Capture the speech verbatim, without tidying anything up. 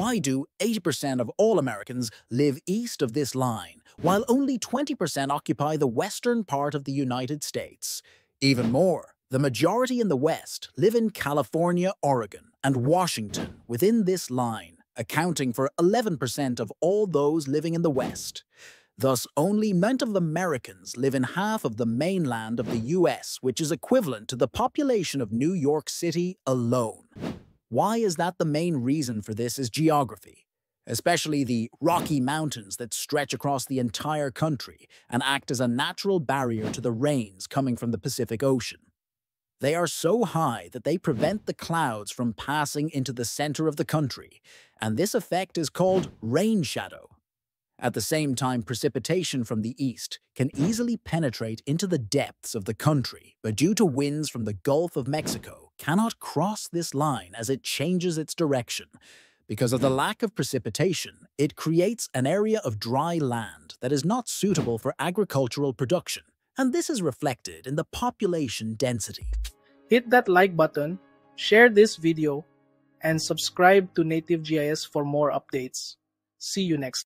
Why do eighty percent of all Americans live east of this line, while only twenty percent occupy the western part of the United States? Even more, the majority in the West live in California, Oregon, and Washington within this line, accounting for eleven percent of all those living in the West. Thus, only half of Americans live in half of the mainland of the U S, which is equivalent to the population of New York City alone. Why is that? The main reason for this is geography, especially the Rocky Mountains that stretch across the entire country and act as a natural barrier to the rains coming from the Pacific Ocean. They are so high that they prevent the clouds from passing into the center of the country, and this effect is called rain shadow. At the same time, precipitation from the east can easily penetrate into the depths of the country, but due to winds from the Gulf of Mexico, cannot cross this line as it changes its direction. Because of the lack of precipitation, it creates an area of dry land that is not suitable for agricultural production. And this is reflected in the population density. Hit that like button, share this video, and subscribe to Native G I S for more updates. See you next time.